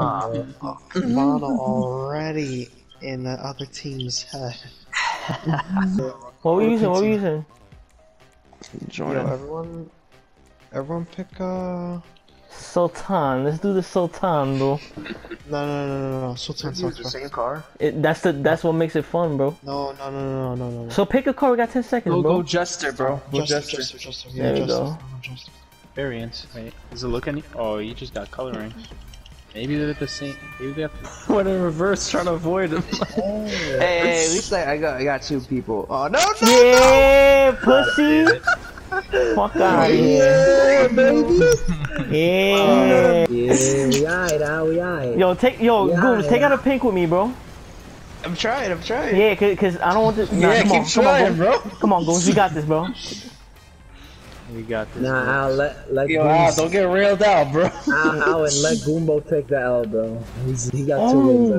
Model already in the other team's head. What were you using? What were you using? Jordan. Yo, everyone pick Sultan. Let's do the Sultan, bro. No. Sultan's the same car. That's what makes it fun, bro. No. So pick a car. We got 10 seconds, bro. Go Jester, bro. Jester. Yeah, there we go. Variant. Wait, does it look any? Oh, you just got coloring. Maybe they're the same. Maybe they have to... What in reverse, trying to avoid them. Hey, at least I got two people. Oh no! Yeah, pussy. Fuck out of here. Yeah, baby. Yeah. We alright. Yo, Goose, take out a pink with me, bro. I'm trying. Yeah, cause I don't want this. Come on, bro. Come on, Goose, we got this, bro. We got this. Nah, I'll let Yo, Goombo... don't get railed out, bro. I'll let Goombo take the L, bro. He got two wins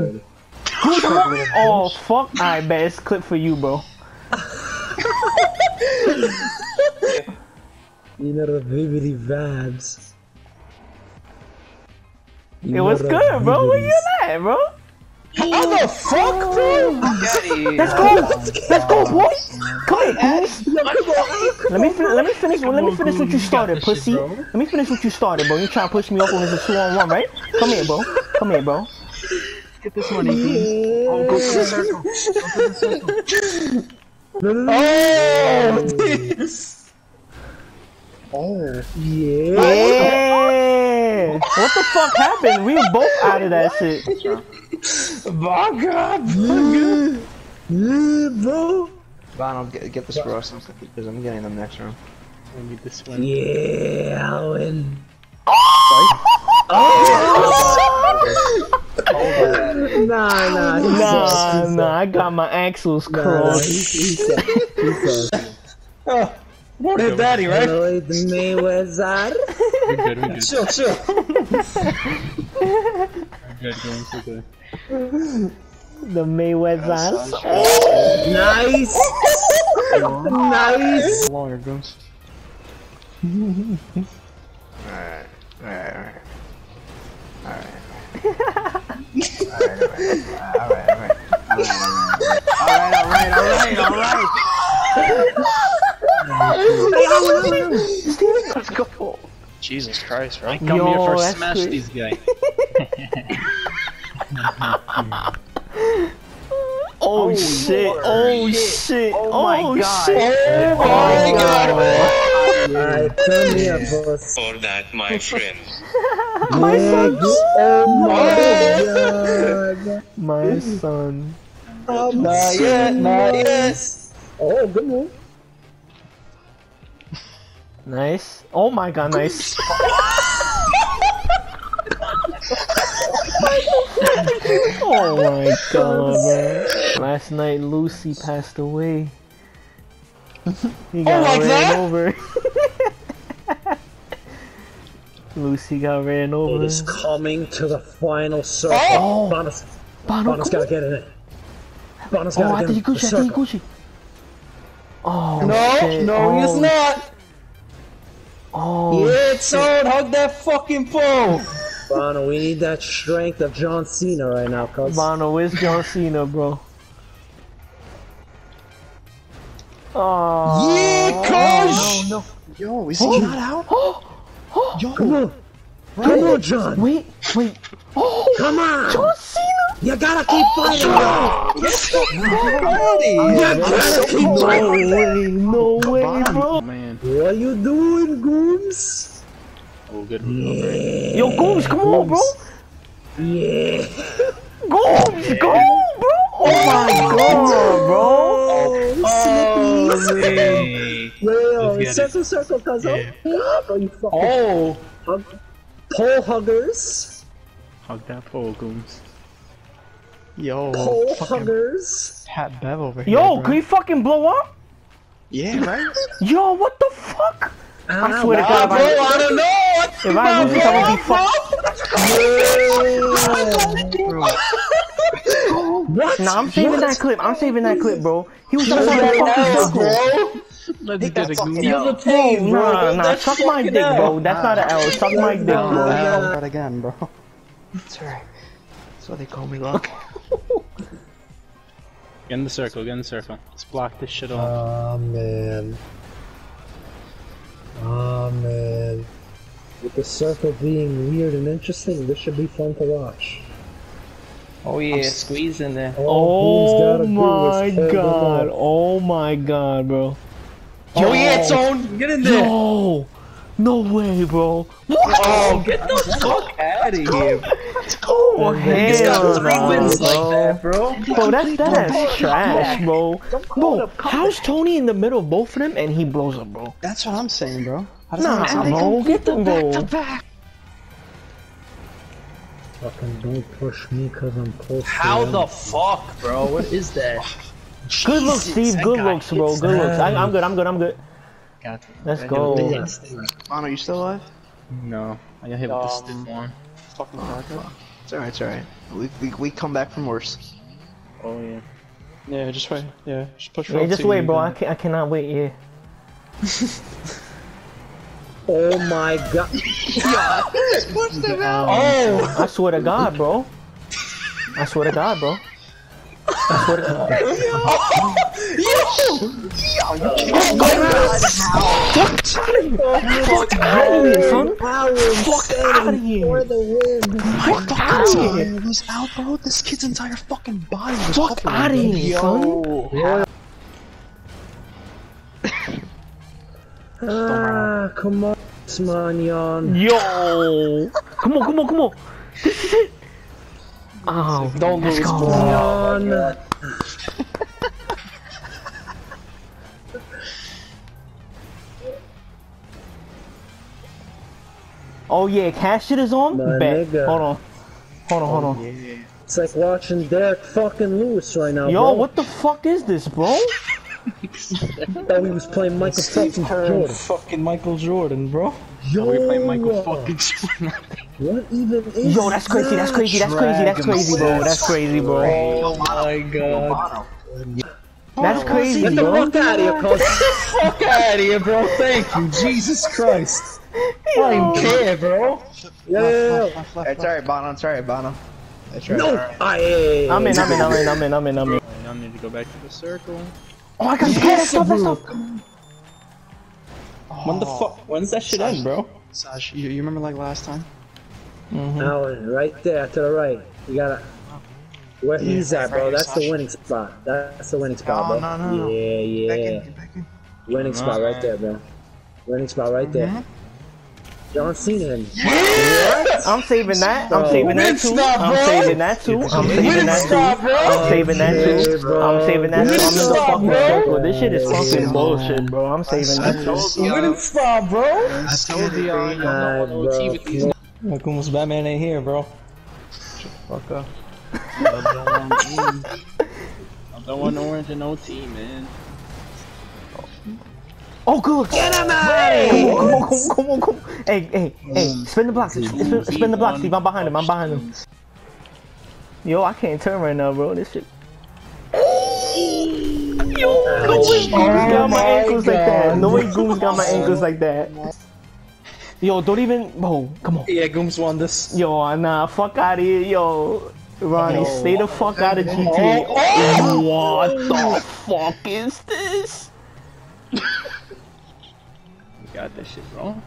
already. Oh, fuck. Alright, bet it's clip for you, bro. You know the vividly vibes. It was good, bro. Where you at, bro? How the fuck, bro? Let's go, boy. Come here. Let me finish what you started, pussy. Let me finish what you started, bro. You trying to push me off when it's a 2-on-1, right? Come here, bro. Get this money, please. Oh, go to the circle. Oh, this. Oh, yeah. What the fuck happened? We were both out of that shit. My God, bro. Bono, get this for us because I'm getting them next round. I need this one. Yeah, I'll win. Nah. I got my axles crossed. He's More than daddy, right? We're good. Chill. We're good. The Mayweather. Oh, nice! Nice! Longer goes. Alright. Let's go. Jesus Christ, bro. Come here for smash these guys. Oh shit! Oh my god! Oh my god! Alright, turn me up, boss. For that, my friend. My son. Not yet. Oh, good move. Nice. Oh my god, nice. Oh my god, man. Last night Lucy passed away. He got ran over. Lucy got ran over. It is coming to the final circle. Oh! Bono's gotta get in it. Bono's gotta get in the circle. Oh, no, he's not! Oh, yeah, it's on! Hug that fucking pole! Bono, we need that strength of John Cena right now, cuz. Bono, where's John Cena, bro? Oh. Yeah, cuz! No. Yo, is he not out? Yo. Come on, John! Wait. Oh, come on! John Cena! You gotta keep fighting, bro! You gotta keep fighting! No way, bro! Man. What are you doing, Gooms? Oh, good. Yeah. Yo, Gooms, come on, bro! Yeah! Gooms, go, bro! Oh my god, bro! Oh, circle, cousin! Oh! Pole huggers! Hug that pole, Gooms. Yo, pole huggers! Pat Bev over here. Yo, bro. Can you fucking blow up? Yeah, right? Yo, what the fuck? I swear to God, bro, I don't know! If I lose this, I'm gonna be fucked. What? Nah, I'm saving that clip, bro. He was trying to fucking circle. Let's get a goof. Nah, suck my dick, bro. That's not an L. Suck my dick, bro. Again, bro. It's alright. That's why they call me Luck. Get in the circle, get in the circle. Let's block this shit off. Aw man. With the circle being weird and interesting, this should be fun to watch. Oh yeah, I'm squeezing there. Oh my god, bro. Oh yeah, it's on! Get in there! No! No way, bro! What? Oh, get the fuck out of here! Let's go! Oh, he's got 3 wins like that, bro! Bro, that's trash, bro! Bro, how's Tony in the middle of both of them and he blows up, bro? That's what I'm saying, bro. Nah, bro, get them, bro! Fucking don't push me cause I'm close. How the fuck, bro? What is that? Good looks, Steve. Good looks, bro. Good looks. I'm good. Got you. Let's go. Mono, you still alive? No. I got hit with the stiff one. Fucking fuck. It's alright, it's alright. We come back from worse. Oh yeah. Yeah, just wait. Yeah, just push forward. Yeah, just wait, bro. I cannot wait. Yeah. Oh my god. Yeah. Just push them out. Oh, I swear to god, bro. I swear to god, bro. I swear to god. Yo, fuck out of here, son. It was out, bro. This kid's entire fucking body was fuck out of here, son. Come on, Smanion. Yo! Come on! This is it! Oh, don't lose, Smanion! Oh yeah, cash shit is on? Bet. Hold on. Oh, yeah. It's like watching Derek fucking Lewis right now, bro. Yo, what the fuck is this, bro? Thought we was playing Michael fucking Jordan. Fucking Michael Jordan, bro. Yo, we were playing Michael fucking Jordan. What even is? Yo, that's crazy, bro. Oh my god. That's crazy, bro. Get the fuck out of here, cuz. Get the fuck out of here, bro. Thank you, Jesus Christ. I don't care, bro. Yeah. It's alright, Bono. That's right. No, I'm in. I need to go back to the circle. Oh, I got that stuff! Oh. When the fuck? When's that shit end, bro? Saj, you remember like last time? Alan, right there to the right. You gotta. Where he's at, bro. That's Saj. The winning spot. That's the winning spot, bro. No. Yeah. Get back in. Winning spot right there, bro. Winning spot right there. John Cena. Yes! I'm saving that too. I'm in the fucking circle. This shit is fucking bullshit, bro. I'm saving that too. Winning spot, bro. I told you I don't know what OT with these. Look, almost Batman ain't here, bro. Shut the fuck up. I don't want orange and OT, man. Oh good! Get him out! Come on! Hey! Spin the block, Steve. I'm behind him. Yo, I can't turn right now, bro. This shit. Yo, no way Goons got my ankles like that. No way Goons got my ankles like that. Yo, don't even. Bro, come on. Yeah, Goons won this. Yo, nah, fuck out of here, yo. Ronnie, stay the fuck out of GTA. What the fuck is this? Got this shit wrong.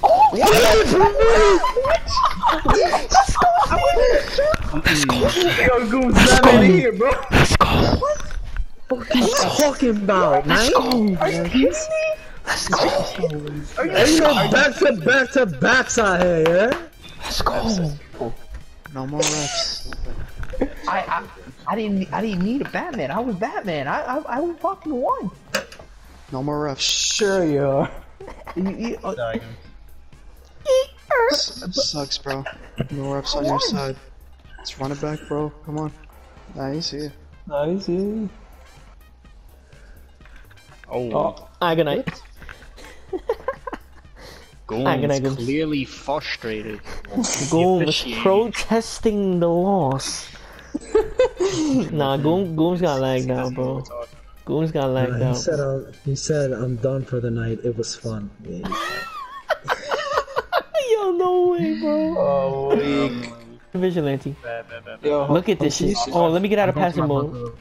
Oh, what? Let's go. What are you talking about, man? Are you kidding me? Let's go. Ain't no back-to-back-to-backs out here, yeah? Let's go. No more reps. I didn't need a Batman. I was Batman. I was fucking one. No more refs. Sure you are. Sucks, bro. No refs on your side. Let's run it back, bro. Come on. Nice here. Oh. Agonite. Gold is clearly frustrated. Gold is protesting the loss. Nah, Goom's got lagged out, bro. Goons got lagged out. He said, I'm done for the night. It was fun. Yeah. Yo, no way, bro. Oh, weak. Vigilante. Bad. Yo, look at this shit. Oh, let me get out of passive mode.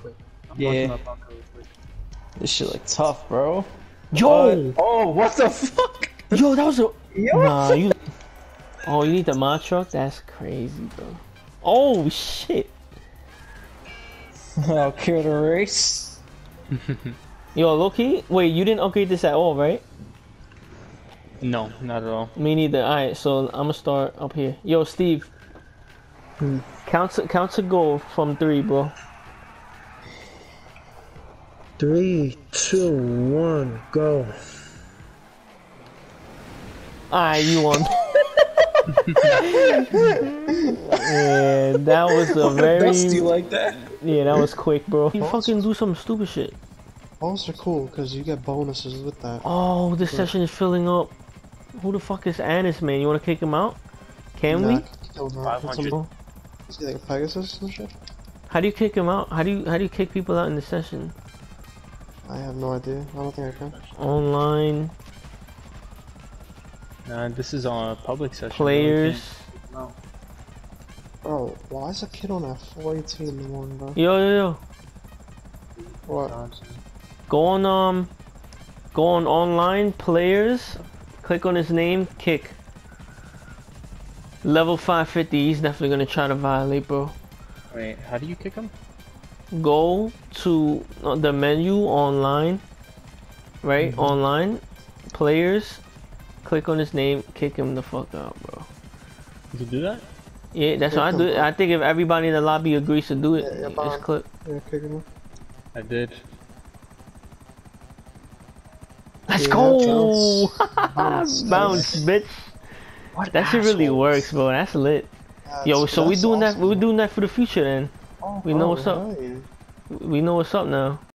Yeah. This shit look tough, bro. Yo! Oh, what the fuck? Yo, that was a... Yo, nah, you... Oh, you need the mod truck? That's crazy, bro. Oh, shit. I'll kill the race. Yo, Loki? Wait, you didn't upgrade this at all, right? No, not at all. Me neither. Alright, so I'm gonna start up here. Yo, Steve. Count to gold from 3, bro. 3, 2, 1, go. Alright, you won. Yeah, that was a very dusty like that. Yeah, that was quick, bro. You fucking do some stupid shit. Bonus are cool because you get bonuses with that. Oh, this session is filling up. Who the fuck is Anis, man? You want to kick him out? Can we? Kill him out. Is he like a Pegasus and shit? How do you kick him out? How do you kick people out in the session? I have no idea. I don't think I can. Online. Nah, this is on a public session. Players. No. Oh, why is a kid on at 4:18 in the morning, bro? Yo. What? Go on online, players. Click on his name, kick. Level 550. He's definitely gonna try to violate, bro. Wait, how do you kick him? Go to the menu online, right? Online, players. Click on his name, kick him the fuck out, bro. You do that? Yeah, that's what I do. I think if everybody in the lobby agrees to do it, just click. Yeah, kick him. I did. Let's go! Bounce, bitch. What that shit really works, bro. That's lit. Yo, so we doing that. We're doing that for the future, then. We know what's up. We know what's up now.